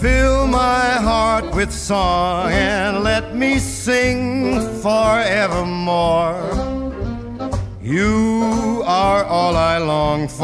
Fill my heart with song and let me sing forevermore. You are all I long for.